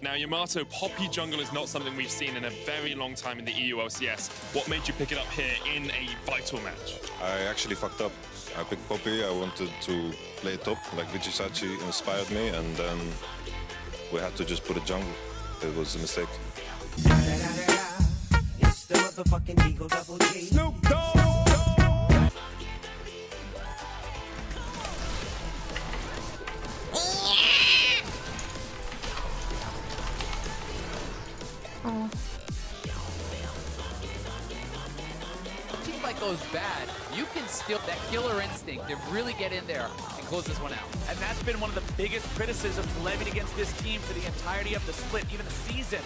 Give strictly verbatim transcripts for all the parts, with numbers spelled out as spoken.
Now, Yamato, Poppy Jungle is not something we've seen in a very long time in the E U L C S. What made you pick it up here in a vital match? I actually fucked up. I picked Poppy. I wanted to play top, like Vichisachi inspired me, and then we had to just put a jungle. It was a mistake. Snoop Dogg! Goes bad, you can still that killer instinct to really get in there and close this one out. And that's been one of the biggest criticisms levied against this team for the entirety of the split, even the season,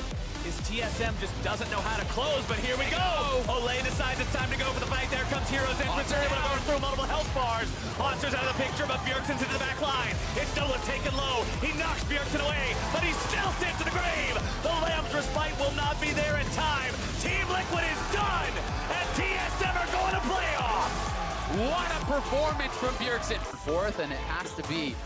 is T S M just doesn't know how to close. But here we go! Olay decides it's time to go for the fight. There comes Heroes in. They're able to go through multiple health bars. Monsters out of the picture, but Bjergsen's into the back line. It's Nolan taken low. He knocks Bjergsen away, but he still sits to the grave. The Lamb's respite will not be there in time. Team Liquid is done, and T S M are going to playoffs. What a performance from Bjergsen. Fourth, and it has to be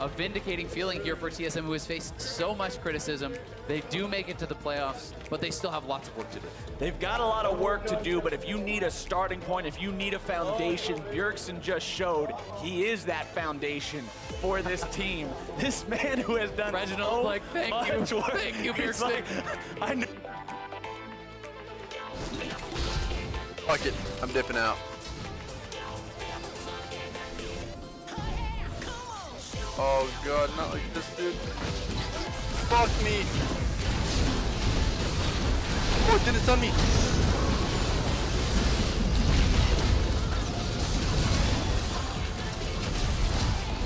a vindicating feeling here for T S M, who has faced so much criticism. They do make it to the playoffs, but they still have lots of work to do. They've got a lot of work to do, but if you need a starting point, if you need a foundation, Bjergsen just showed he is that foundation for this team. This man who has done Reginald, so like, thank much you. Work. Thank you, Bjergsen. Like, I know. Fuck it, I'm dipping out. Oh god, not like this dude. Fuck me! Oh, dude, it's on me!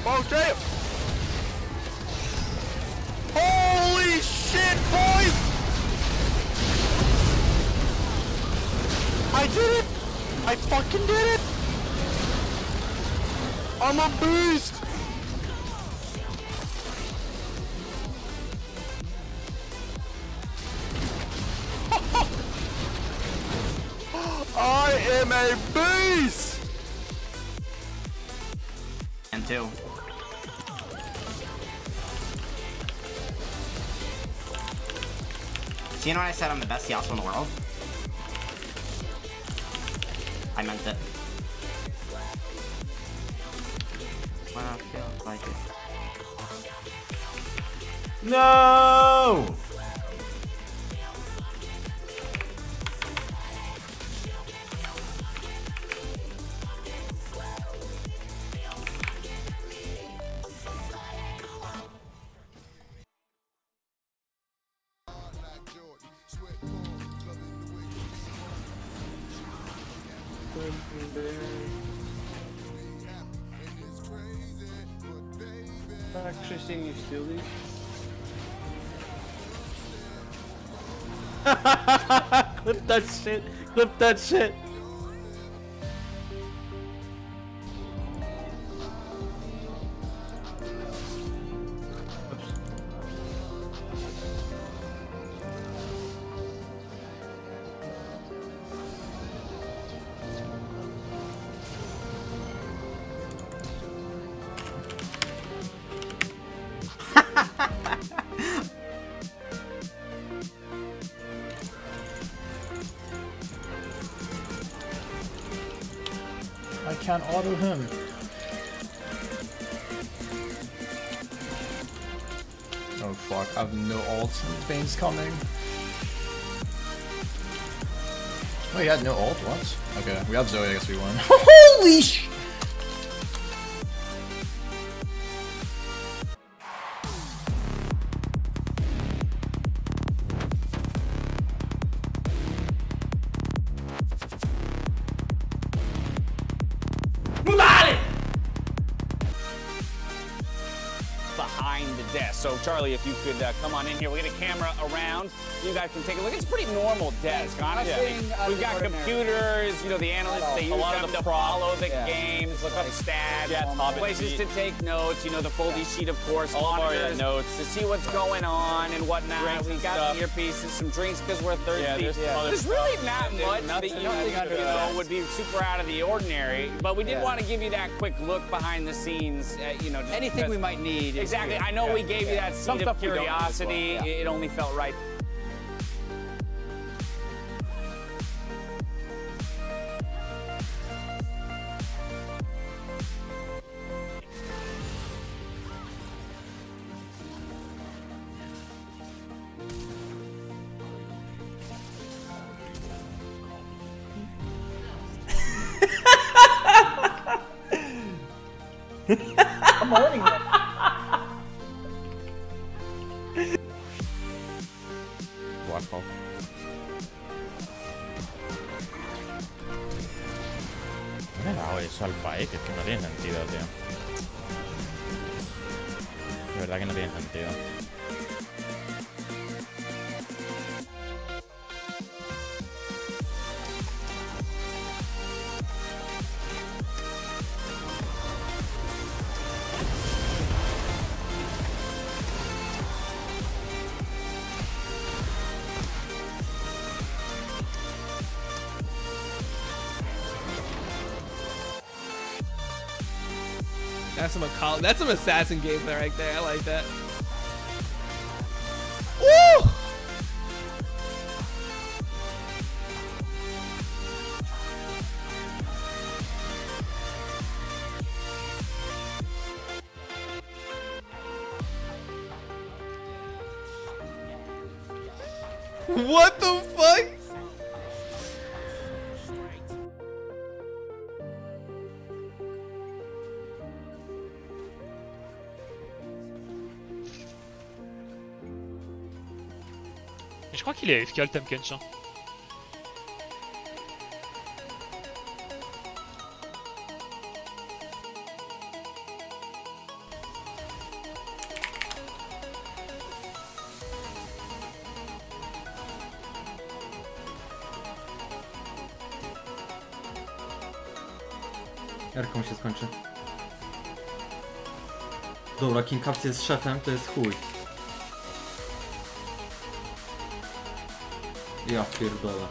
Oh damn! Holy shit, boys! I did it! I fucking did it! I'm a beast! I am a beast! And two. So you know what I said, I'm the best Yassuo in the world? I meant it. Wow, feels like it. No! Actually seeing you steal these. Clip that shit! Clip that shit! I can't auto him. Oh fuck, I have no ult. Things coming. Oh, you had no ult once? Okay, we have Zoey, I guess we won. Holy sh! behind the desk. So Charlie, if you could uh, come on in here, we'll get a camera around so you guys can take a look. It's a pretty normal desk, honestly. Yeah. We've got computers, you know, the analysts, they use them to follow the games, look up stats, places to take notes, you know, the foldy sheet, of course, monitors notes to see what's going on and whatnot. We got earpieces, some drinks because we're thirsty. There's really not much that you know would be super out of the ordinary, but we did want to give you that quick look behind the scenes, you know, anything we might need. Exactly. I know we gave you that seed of curiosity. It only felt right. I'm holding it. Wow. Me he dado eso al país, que es que no tiene sentido, tío. De verdad que no tiene sentido. That's some, that's some assassin gameplay right there. I like that. Woo! What the fuck? Je crois qu'il est A F K le Temp Kench. Erką się skończy. Dobra, King Caps jest szefem, to jest chuj. Ja pierdolę.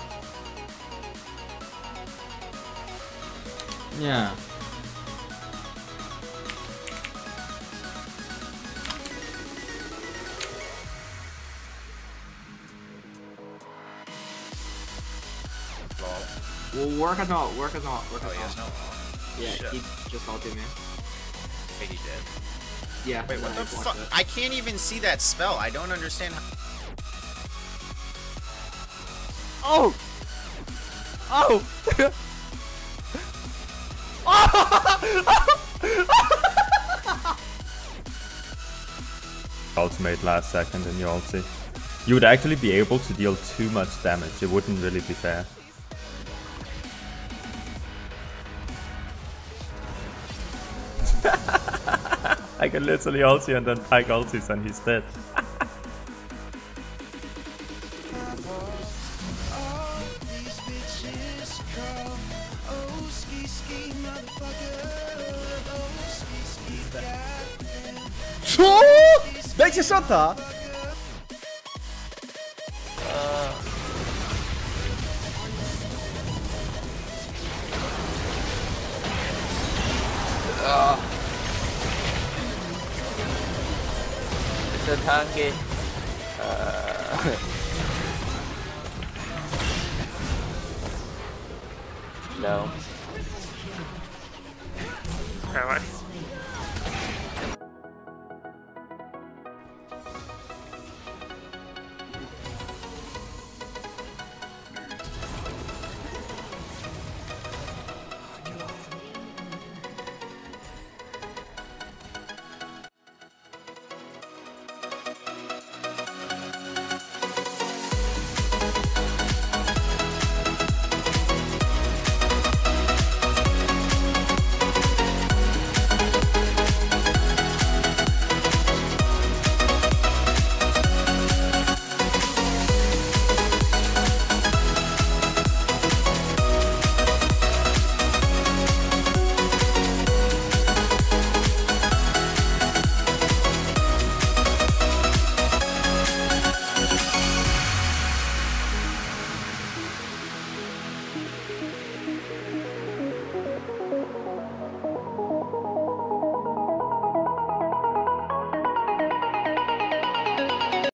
Nie. Well, work or not, work or not, work or oh, not. Yes, no. Yeah, shit. He just ulted me. Wait, he did. Yeah. Wait, what the fuck? I can't even see that spell. I don't understand how. Oh! Oh! Oh! Ultimate last second in your ulti. You would actually be able to deal too much damage, it wouldn't really be fair. I can literally ulti and then pike ultis and he's dead. Co? Dajcie shota! Jestem tanki. No. Alright.